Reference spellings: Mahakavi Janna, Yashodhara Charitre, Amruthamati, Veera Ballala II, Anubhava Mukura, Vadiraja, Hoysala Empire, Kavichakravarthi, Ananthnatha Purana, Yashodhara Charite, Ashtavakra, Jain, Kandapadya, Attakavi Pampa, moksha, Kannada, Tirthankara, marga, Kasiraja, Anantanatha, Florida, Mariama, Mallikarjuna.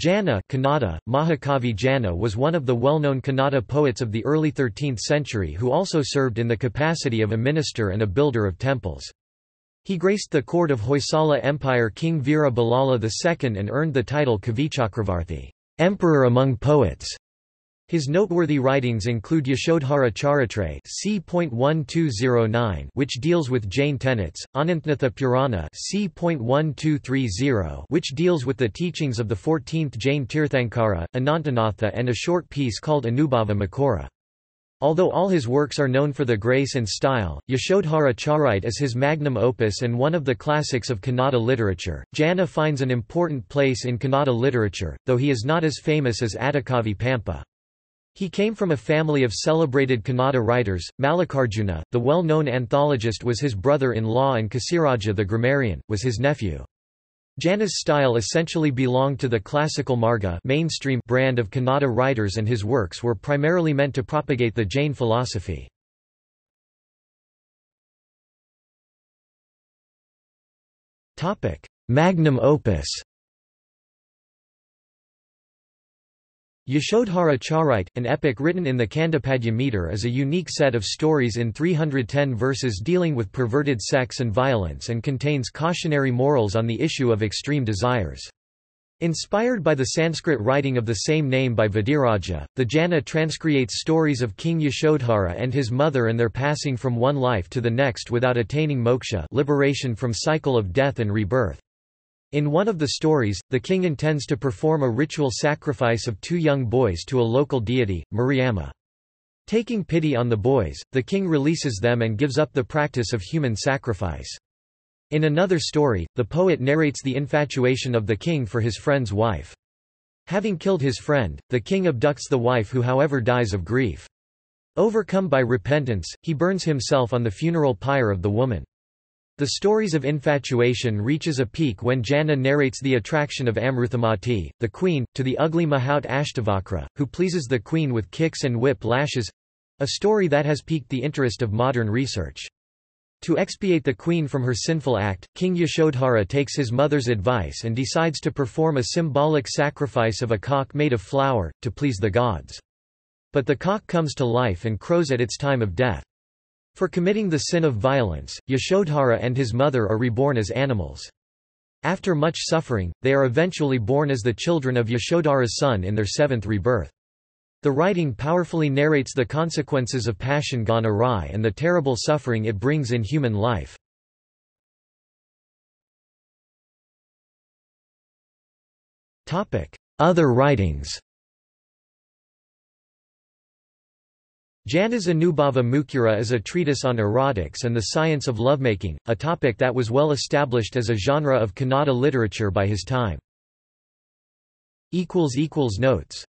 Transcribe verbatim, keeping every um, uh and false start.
Janna Kannada, Mahakavi Janna was one of the well-known Kannada poets of the early thirteenth century who also served in the capacity of a minister and a builder of temples. He graced the court of Hoysala Empire King Veera Ballala the second and earned the title Kavichakravarthi, Emperor among Poets. His noteworthy writings include Yashodhara Charitre c. twelve oh nine, which deals with Jain tenets, Ananthnatha Purana c. twelve thirty, which deals with the teachings of the fourteenth Jain Tirthankara, Anantanatha, and a short piece called Anubhava Mukura. Although all his works are known for the grace and style, Yashodhara Charite is his magnum opus and one of the classics of Kannada literature. Janna finds an important place in Kannada literature, though he is not as famous as Attakavi Pampa. He came from a family of celebrated Kannada writers. Mallikarjuna, the well-known anthologist, was his brother-in-law, and Kasiraja the grammarian was his nephew. Janna's style essentially belonged to the classical marga mainstream brand of Kannada writers, and his works were primarily meant to propagate the Jain philosophy. Topic: Magnum opus. Yashodhara Charite, an epic written in the Kandapadya meter, is a unique set of stories in three hundred ten verses dealing with perverted sex and violence, and contains cautionary morals on the issue of extreme desires. Inspired by the Sanskrit writing of the same name by Vadiraja, the Janna transcreates stories of King Yashodhara and his mother and their passing from one life to the next without attaining moksha, liberation from cycle of death and rebirth. In one of the stories, the king intends to perform a ritual sacrifice of two young boys to a local deity, Mariama. Taking pity on the boys, the king releases them and gives up the practice of human sacrifice. In another story, the poet narrates the infatuation of the king for his friend's wife. Having killed his friend, the king abducts the wife, who however dies of grief. Overcome by repentance, he burns himself on the funeral pyre of the woman. The stories of infatuation reaches a peak when Janna narrates the attraction of Amruthamati, the queen, to the ugly mahout Ashtavakra, who pleases the queen with kicks and whip lashes—a story that has piqued the interest of modern research. To expiate the queen from her sinful act, King Yashodhara takes his mother's advice and decides to perform a symbolic sacrifice of a cock made of flour, to please the gods. But the cock comes to life and crows at its time of death. For committing the sin of violence, Yashodhara and his mother are reborn as animals. After much suffering, they are eventually born as the children of Yashodhara's son in their seventh rebirth. The writing powerfully narrates the consequences of passion gone awry and the terrible suffering it brings in human life. Other writings. Janna's Anubhava Mukura is a treatise on erotics and the science of lovemaking, a topic that was well established as a genre of Kannada literature by his time. Notes